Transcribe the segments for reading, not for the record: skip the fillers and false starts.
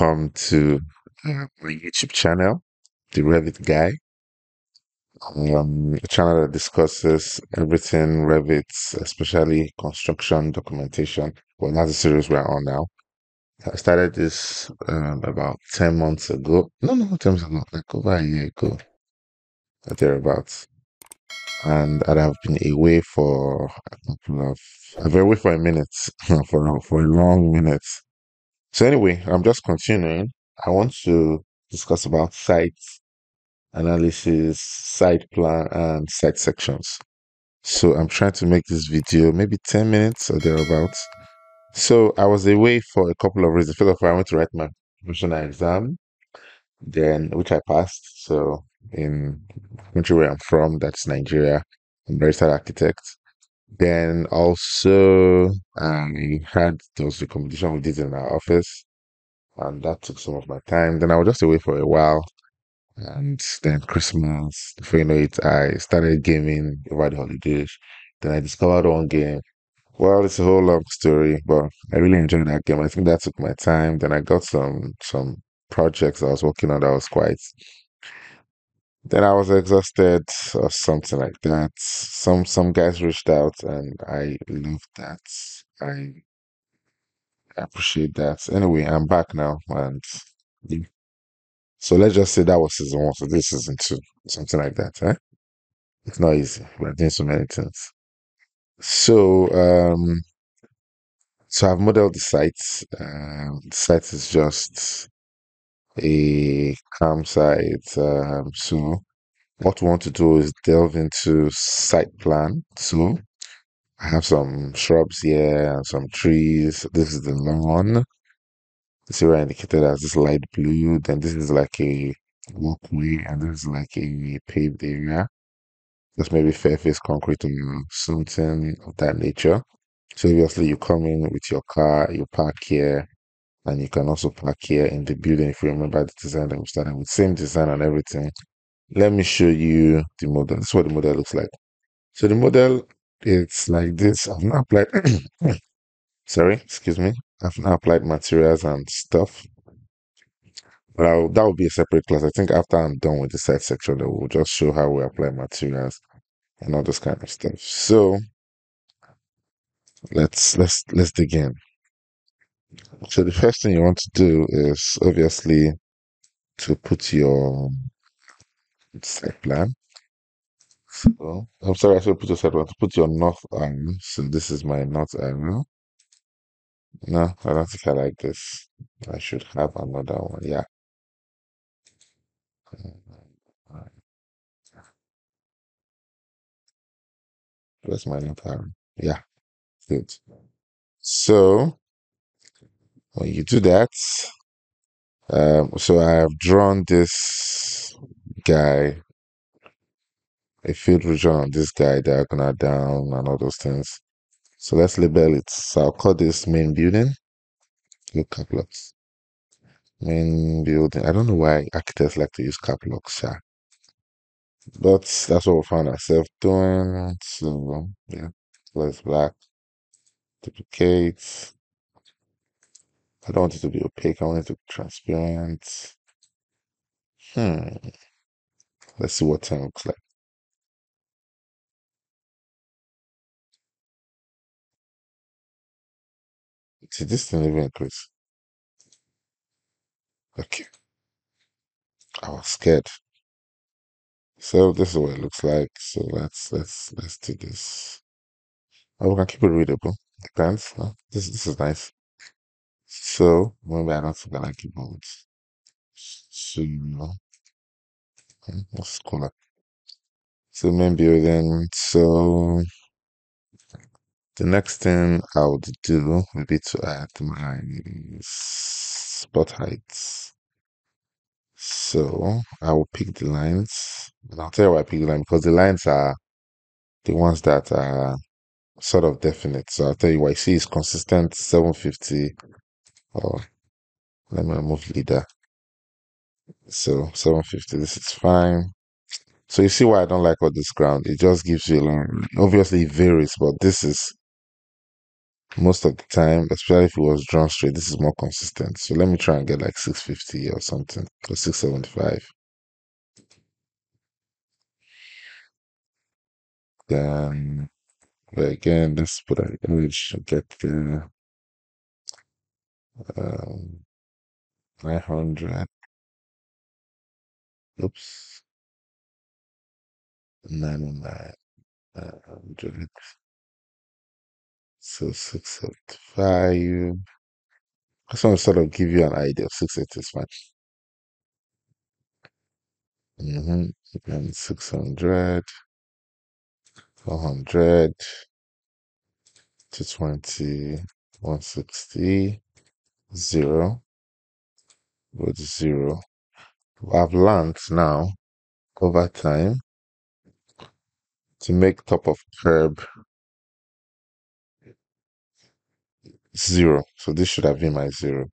Welcome to my YouTube channel, The Revit Guy, a channel that discusses everything Revit, especially construction documentation. Well, that's the series we're on now. I started this about 10 months ago. No, 10 months ago, like over a year ago, thereabouts. And I have been away for a minute, for a long minute. So anyway, I'm just continuing. I want to discuss about site analysis, site plan, and site sections. So I'm trying to make this video maybe 10 minutes or thereabouts. So I was away for a couple of reasons. First of all, I went to write my professional exam, which I passed. So in the country where I'm from, that's Nigeria, I'm a registered architect. Then also, we had those recommendations we did in our office, and that took some of my time. Then I was just away for a while, and then Christmas, before you know it, I started gaming over the holidays. Then I discovered one game. Well, it's a whole long story, but I really enjoyed that game. I think that took my time. Then I got some projects I was working on that was quite. Then I was exhausted or something like that. Some guys reached out, and I love that. I appreciate that. Anyway, I'm back now, and so let's just say that was season one. So this is season two, something like that. Eh? It's not easy. We're doing so many things. So so I've modeled the site. The site is just a campsite. So what we want to do is delve into site plan. So I have some shrubs here and some trees. This is the lawn. This area indicated as this light blue. Then this is like a walkway, and this is like a paved area. There's maybe surface concrete or something of that nature. So obviously you come in with your car, you park here. And you can also park here in the building if you remember the design that we started with. Same design and everything. Let me show you the model. This is what the model looks like. So the model, it's like this. I've now applied... Sorry, excuse me. I've now applied materials and stuff. But that will be a separate class. I think after I'm done with the site section, we'll just show how we apply materials and all this kind of stuff. So let's dig in. So the first thing you want to do is obviously to put your site plan. So I'm sorry, I should put your site plan. To put your north arrow. So this is my north arrow. No, I don't think I like this. I should have another one. Yeah. Where's my north arrow? Yeah. Good. So when you do that, so I have drawn this guy, a field region on this guy, diagonal down, and all those things. So let's label it. So I'll call this main building. Look, cap blocks. Main building. I don't know why architects like to use cap blocks, yeah. But that's what we found ourselves doing. So yeah, let's black. Duplicate. I don't want it to be opaque. I want it to be transparent. Let's see what 10 looks like. See, this didn't even increase. Okay. I was scared. So this is what it looks like. So let's do this. Oh, we can keep it readable. Depends. No? This is nice. So maybe I don't think I like keyboards. So what's the color? So main building. So the next thing I would do would be to add my spot heights. So I will pick the lines, and I'll tell you why I pick the line, because the lines are the ones that are sort of definite. So I'll tell you why. See, it's consistent 750. Oh, let me remove leader. So 750, this is fine. So you see why I don't like all this ground. It just gives you a lot. Obviously it varies, but this is Most of the time, especially if it was drawn straight, this is more consistent. So let me try and get like 650 or something, or 675. Then, but again, let's put an image to get the 900. Oops. 909. 900. So 675. I just want to sort of give you an idea of 680 is fine. And 600. 400. 220. 160. 0. Go to 0. I've learned now over time to make top of curb 0. So this should have been my 0.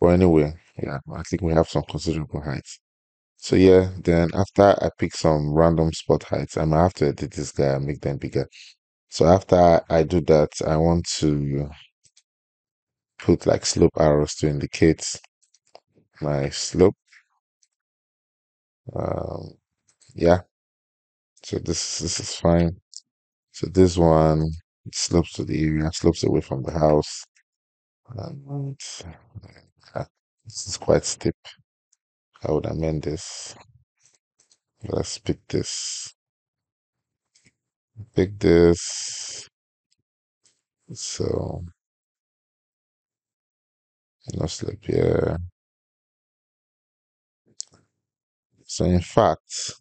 But anyway, yeah, I think we have some considerable heights. So yeah, then after I pick some random spot heights, I might have to edit this guy and make them bigger. So after I do that, I want to put like slope arrows to indicate my slope. Yeah, so this is fine. So this one, it slopes to the area, slopes away from the house, and this is quite steep. I would amend this. Let's pick this, pick this. So no slope here. So in fact,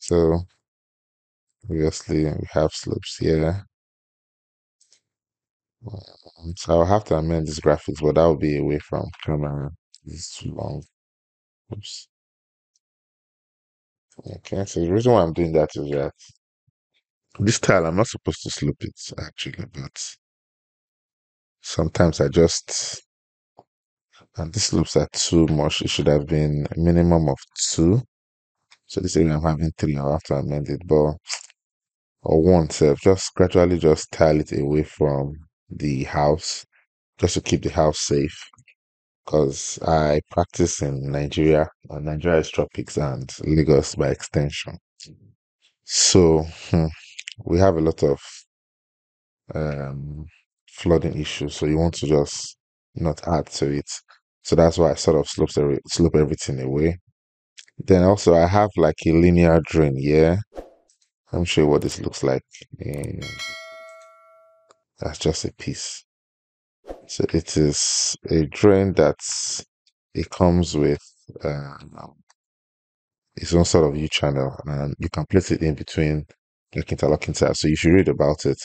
so obviously we have slopes here. So I'll have to amend these graphics, but that will be away from camera. It's too long. Oops. Okay, so the reason why I'm doing that is that this tile, I'm not supposed to slope it actually, but sometimes I just, and these slopes are too much. It should have been a minimum of 2. So this area I'm having 3. I'll have to amend it, but or 1 self. Just gradually just tile it away from the house, just to keep the house safe. Because I practice in Nigeria, and Nigeria is tropics and Lagos by extension. So we have a lot of flooding issues, so you want to just not add to it. So that's why I sort of slope everything away. Then also I have like a linear drain here. I'm sure what this looks like. That's just a piece. So it is a drain that's, it comes with its own sort of U-channel, and you can place it in between like interlocking tiles. So you should read about it.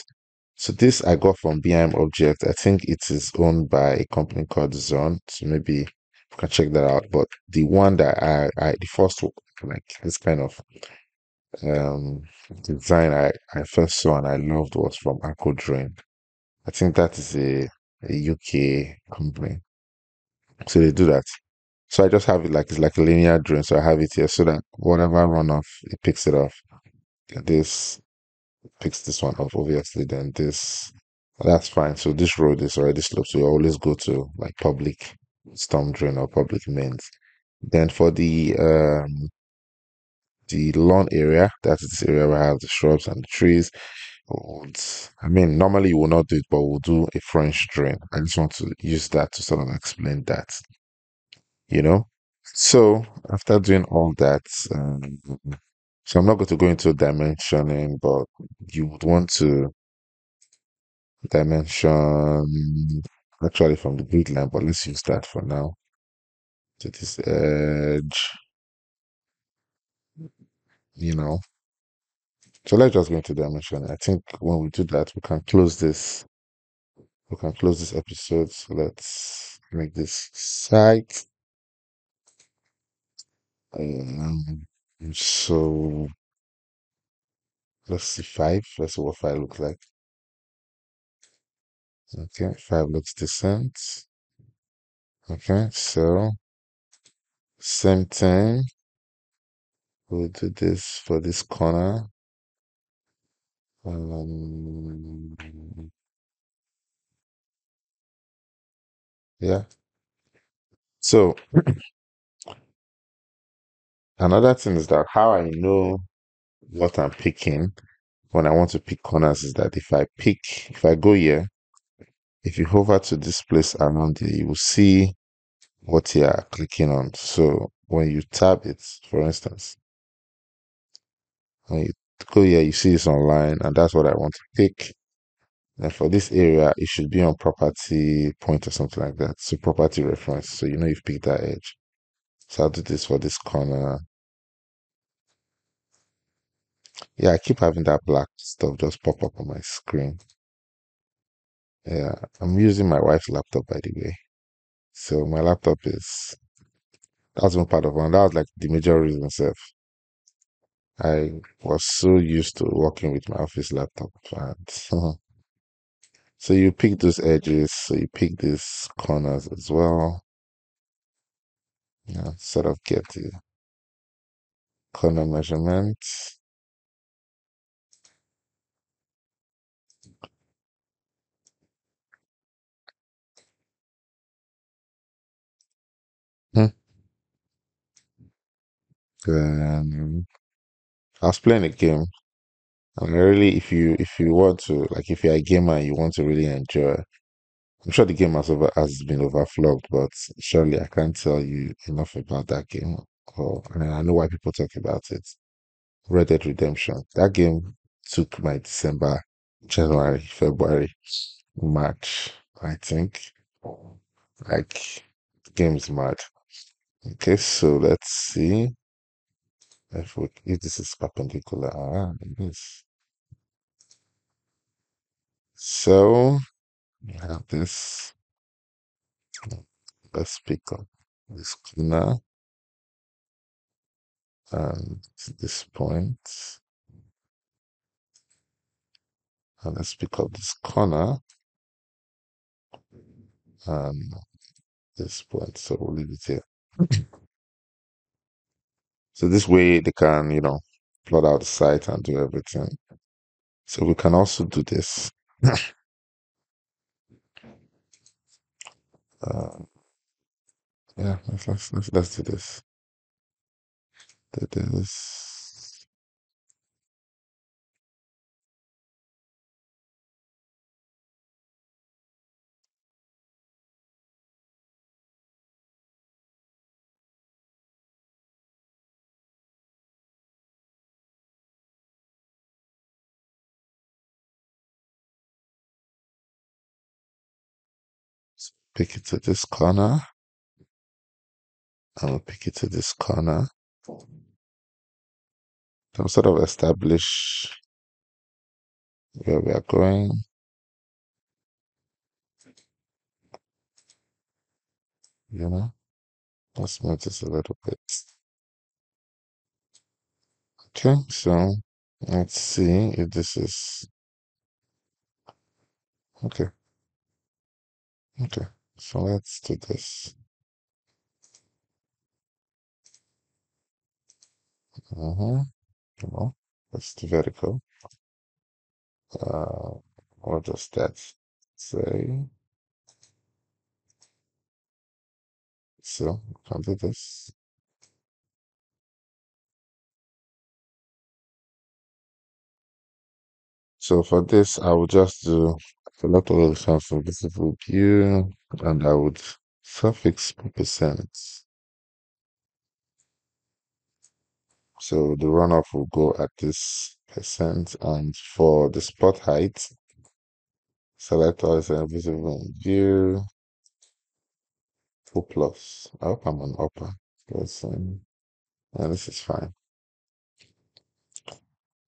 So this I got from BIM Object. I think it is owned by a company called Zorn. So maybe you can check that out. But the one that the first one, like this kind of design I first saw and I loved was from AquaDrain. I think that is a UK company. So they do that. So I just have it like, it's like a linear drain. So I have it here so that whatever runoff, it picks it off. This picks this one off, obviously. Then this, that's fine. So this road is already sloped, so you always go to like public storm drain or public mains. Then for the lawn area, that's this area where I have the shrubs and the trees. I mean, normally you will not do it, but we'll do a French drain. I just want to use that to sort of explain that, you know. So after doing all that, so I'm not going to go into dimensioning, but you would want to dimension actually from the grid line, but let's use that for now. So this edge, you know. So let's just go into dimension. I think when we do that, we can close this. We can close this episode. So let's make this site. So let's see 5. Let's see what 5 looks like. Okay, 5 looks decent. Okay, so same thing. We'll do this for this corner. Um, yeah. So another thing is that how I know what I'm picking when I want to pick corners is that if I go here, if you hover to this place around here, you will see what you are clicking on. So when you tap it, for instance, when you go here, you see it's online, and that's what I want to pick. And for this area, it should be on property point or something like that. So property reference. So you know you've picked that edge. So I'll do this for this corner. Yeah, I keep having that black stuff just pop up on my screen. Yeah, I'm using my wife's laptop, by the way. So my laptop is, that's one part of one. That was like the major reason, self. I was so used to working with my office laptop. And so you pick those edges, so you pick these corners as well. Yeah, sort of get the corner measurement. Hmm. Then I was playing a game, and really, if you want to, like, if you're a gamer and you want to really enjoy, I'm sure the game has been overflogged, but surely I can't tell you enough about that game. I mean, I know why people talk about it. Red Dead Redemption. That game took my December, January, February, March, I think. Like, the game's mad. Okay, so let's see if this is perpendicular. Ah, it is. So we have this. Let's pick up this corner and this point. And let's pick up this corner and this point. So we'll leave it here. So this way they can, plot out the site and do everything. So we can also do this. Yeah, let's do this. Pick it to this corner. And we'll pick it to this corner. Then sort of establish where we are going. Let's move this a little bit. Okay, so let's see if this is okay. Okay. So let's do this. Come on. That's the vertical. What does that say? So we can do this. So for this, I will just do a lot of options for visible view, and I would suffix %. So the runoff will go at this %, and for the spot height, select all the visible view, 2+. I hope I'm on upper. This is fine.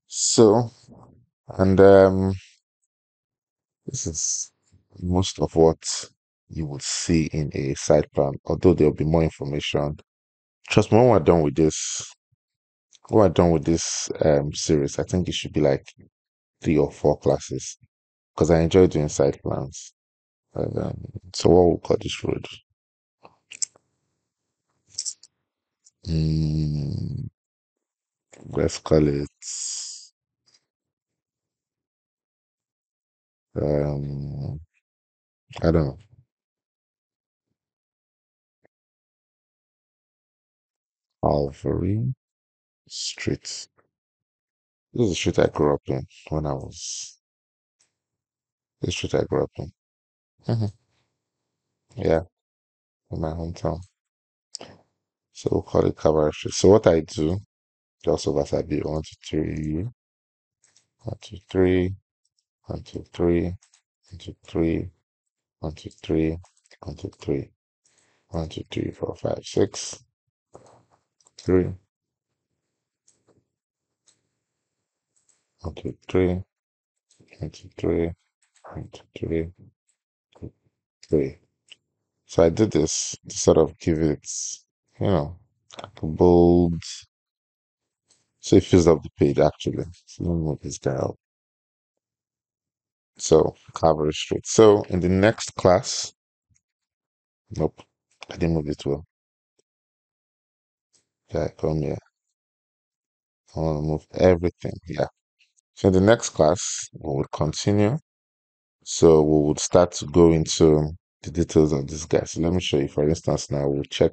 So, and this is most of what you would see in a site plan, although there'll be more information. Trust me, when we're done with this, series, I think it should be like 3 or 4 classes, because I enjoy doing site plans. So what we'll call this road? Let's call it Um, I don't know. Alvary Street. This is the street I grew up in when I was. This street I grew up in. hmm Yeah, in my hometown. So we'll call it Cavalry Street. So what I do, just over Sabi, 1, 2, 3, 1, 2, 3, 1, 2, 3, 1, 2, 3, 1, 2, 3, 1, 2, 3, 1, 2, 3, 4, 5, 6, 3, 1, 2, 3, 1, 2, 3, 1, 2, 3, 3. So I did this to sort of give it, like a bold, so it fills up the page actually. So let me move this guy up. So Cavalry Street. So in the next class, nope, I didn't move it well. Yeah, come here. I want to move everything. Yeah. So in the next class, we would continue. So we would start to go into the details of this guy. So let me show you. For instance, now we'll check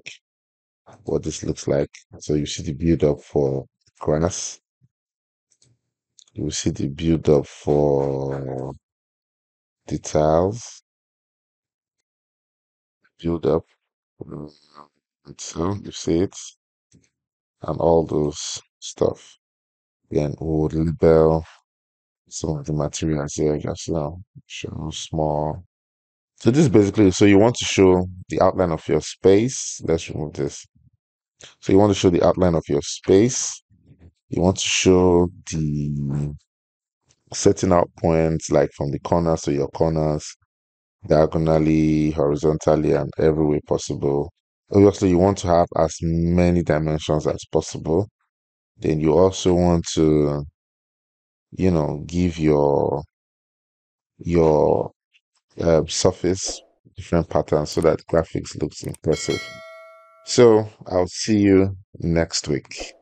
what this looks like. So you see the build up for grass. You will see the build up for the tiles. Build up. So you see it. And all those stuff. Then we would label some of the materials here. Just show small. So this is basically, so you want to show the outline of your space. Let's remove this. So you want to show the outline of your space. You want to show the setting out points, like from the corners to your corners, diagonally, horizontally, and every way possible. Obviously, you want to have as many dimensions as possible. Then you also want to, give your surface different patterns so that graphics looks impressive. So I'll see you next week.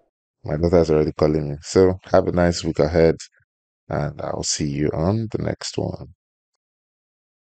My daughter's already calling me. So have a nice week ahead, and I'll see you on the next one.